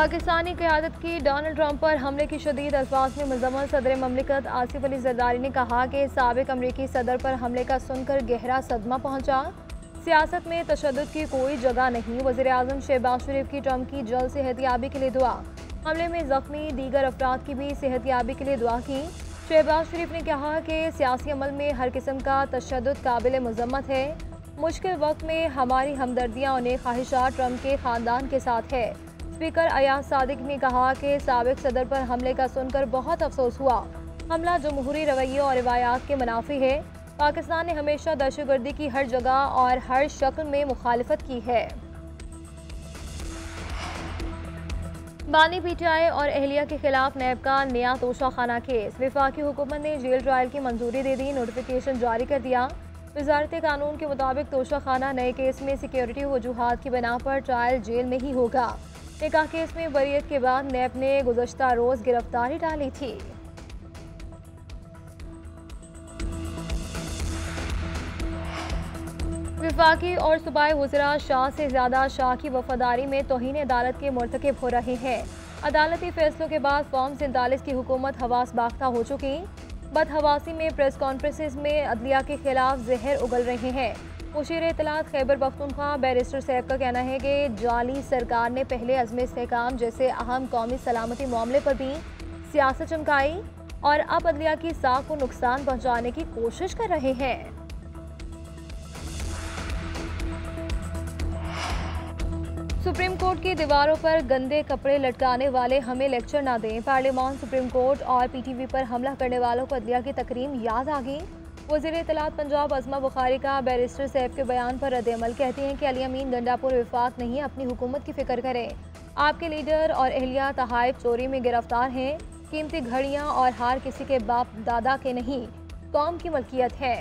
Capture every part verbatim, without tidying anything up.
पाकिस्तानी क़यादत की Donald Trump पर हमले की शदीद अल्फाज में मजम्मत। सदर ममलिकत आसिफ अली जरदारी ने कहा कि साबिक़ अमरीकी सदर पर हमले का सुनकर गहरा सदमा पहुंचा। सियासत में तशद्दुद की कोई जगह नहीं। वज़ीर-ए-आज़म शहबाज शरीफ की ट्रंप की जल्द सेहतयाबी के लिए दुआ। हमले में ज़ख्मी दीगर अफराद की भी सेहतयाबी के लिए दुआ की। शहबाज शरीफ ने कहा कि सियासी अमल में हर किस्म का तशद्दुद काबिल मजम्मत है। मुश्किल वक्त में हमारी हमदर्दियाँ और नेक ख्वाहिशात ट्रंप के ख़ानदान के साथ है। स्पीकर अयाज सादिक ने कहा कि साबिक सदर पर हमले का सुनकर बहुत अफसोस हुआ। हमला जमहूरी रवैयों और रिवायात के मुनाफी है। पाकिस्तान ने हमेशा दहशतगर्दी की हर जगह और हर शक्ल में मुखालफत की है। बानी पीटीआई और अहलिया के खिलाफ नैब का नया तोशाखाना केस। वफाकी हुकूमत ने जेल ट्रायल की मंजूरी दे दी, नोटिफिकेशन जारी कर दिया। वजारत कानून के मुताबिक तोशाखाना नए केस में सिक्योरिटी वजूहात की बिना पर ट्रायल जेल में ही होगा। निकाह केस में बरीयत के बाद नैब ने गुज़श्ता रोज गिरफ्तारी डाली थी। विफाकी और सूबाई वज़रा शाह से ज्यादा शाह की वफादारी में तौहीन अदालत के मुर्तकब हो रहे हैं। अदालती फैसलों के बाद फॉर्म सैंतालीस की हुकूमत हवास बाख्ता हो चुकी। बदहवासी में प्रेस कॉन्फ्रेंस में अदलिया के खिलाफ जहर उगल रहे हैं। मुशीर इतलात खैबर पख्तूनख्वा बैरिस्टर सैफ का कहना है कि जाली सरकार ने पहले अज़्मे इस्तेहकाम जैसे अहम कौमी सलामती मामले पर भी सियासत चमकाई और अब अदलिया की साख को नुकसान पहुंचाने की कोशिश कर रहे हैं। सुप्रीम कोर्ट की दीवारों पर गंदे कपड़े लटकाने वाले हमें लेक्चर ना दें। पार्लियामान सुप्रीम कोर्ट और पी टी वी पर हमला करने वालों को अदलिया की तकरीम याद आ गई। वज़ीर इत्तलाआत पंजाब अज़मा बुखारी का बैरिस्टर सैफ के बयान पर रद्देअमल। कहती हैं कि अली अमीन गंडापुर विफाक नहीं, अपनी हुकूमत की फ़िक्र करें। आपके लीडर और अहलिया तहाइफ चोरी में गिरफ्तार हैं। कीमती घड़ियां और हार किसी के बाप दादा के नहीं, कौम की मलकियत है।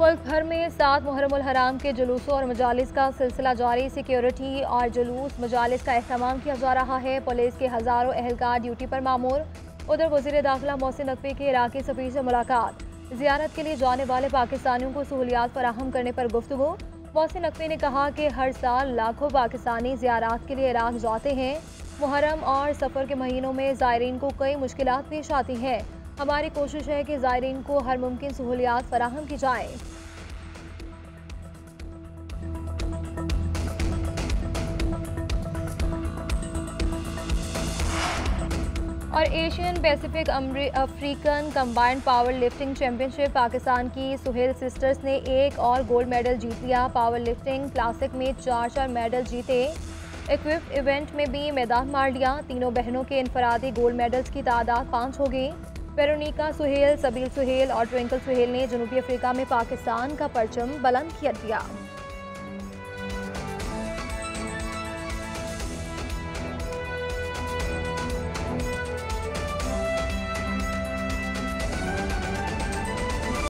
मुल्क भर में सात मुहर्रमुल हराम के जुलूसों और मजालिस का सिलसिला जारी। सिक्योरिटी और जुलूस मजालिस का अहतमाम किया जा रहा है। पुलिस के हज़ारों अहलकार ड्यूटी पर मामूर। उधर वज़ीर दाखिला मोहसिन नकवी के इराक़ी सफ़ीर से मुलाकात। ज़ियारत के लिए जाने वाले पाकिस्तानियों को सहूलियात फराहम करने पर गुफ्तगू। मोहसिन नकवी ने कहा कि हर साल लाखों पाकिस्तानी ज़ियारत के लिए इराक़ जाते हैं। मुहर्रम और सफ़र के महीनों में ज़ायरीन को कई मुश्किलात पेश आती हैं। हमारी कोशिश है कि ज़ायरीन को हर मुमकिन सहूलियात फराहम की जाए। और Asian Pacific African combined power lifting championship Pakistan की सुहेल सिस्टर्स ने एक और गोल्ड मेडल जीत लिया। पावर लिफ्टिंग क्लासिक में चार चार मेडल जीते। इक्विप इवेंट में भी मैदान मार लिया। तीनों बहनों के इनफरादी गोल्ड मेडल्स की तादाद पाँच हो गई। पेरोनिका सुहेल, सबील सुहेल और ट्विंकल सुहेल ने जनूबी अफ्रीका में पाकिस्तान का परचम बुलंद किया दिया।